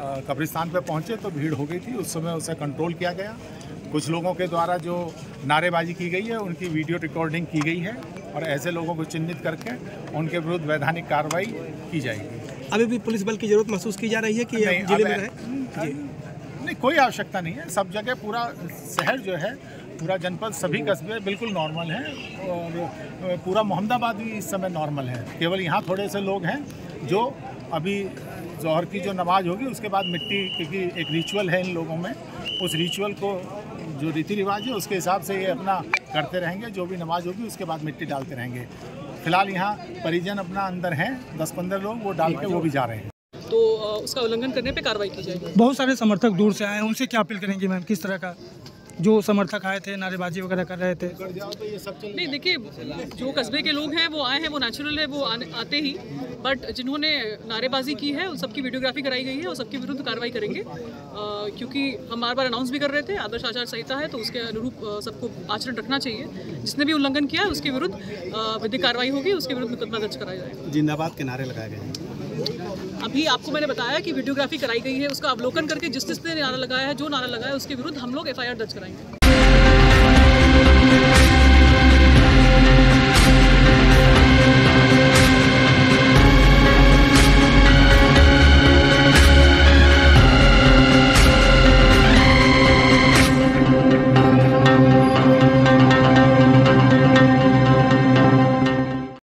कब्रिस्तान पर पहुँचे तो भीड़ हो गई थी, उस समय उसे कंट्रोल किया गया। कुछ लोगों के द्वारा जो नारेबाजी की गई है उनकी वीडियो रिकॉर्डिंग की गई है और ऐसे लोगों को चिन्हित करके उनके विरुद्ध वैधानिक कार्रवाई की जाएगी। अभी भी पुलिस बल की जरूरत महसूस की जा रही है कि जिले में नहीं, कोई आवश्यकता नहीं है। सब जगह पूरा शहर जो है, पूरा जनपद, सभी कस्बे बिल्कुल नॉर्मल हैं और पूरा मोहम्मदाबाद भी इस समय नॉर्मल है। केवल यहाँ थोड़े से लोग हैं जो अभी जोहर की जो नमाज होगी उसके बाद मिट्टी, क्योंकि एक रिचुअल है इन लोगों में, उस रिचुअल को जो रीति रिवाज है उसके हिसाब से ये अपना करते रहेंगे। जो भी नमाज होगी उसके बाद मिट्टी डालते रहेंगे। फिलहाल यहाँ परिजन अपना अंदर हैं 10-15 लोग, वो डाल के वो भी जा रहे हैं। तो उसका उल्लंघन करने पे कार्रवाई की जाएगी। बहुत सारे समर्थक दूर से आए हैं, उनसे क्या अपील करेंगे मैम? किस तरह का जो समर्थक आए थे, नारेबाजी वगैरह कर रहे थे? नहीं देखिए, जो कस्बे के लोग हैं वो आए हैं, वो नेचुरल है, वो आते ही, बट जिन्होंने नारेबाजी की है उन सबकी वीडियोग्राफी कराई गई है और सबके विरुद्ध कार्रवाई करेंगे। क्योंकि हम बार बार अनाउंस भी कर रहे थे, आदर्श आचार संहिता है तो उसके अनुरूप सबको आचरण रखना चाहिए। जिसने भी उल्लंघन किया है उसके विरुद्ध विधिक कार्रवाई होगी, उसके विरुद्ध मुकदमा दर्ज कराया जाएगा। जिंदाबाद के नारे लगाए गए हैं। अभी आपको मैंने बताया कि वीडियोग्राफी कराई गई है, उसका अवलोकन करके जिसने नारा लगाया है, जो नारा लगाया है उसके विरुद्ध हम लोग FIR दर्ज कराएंगे।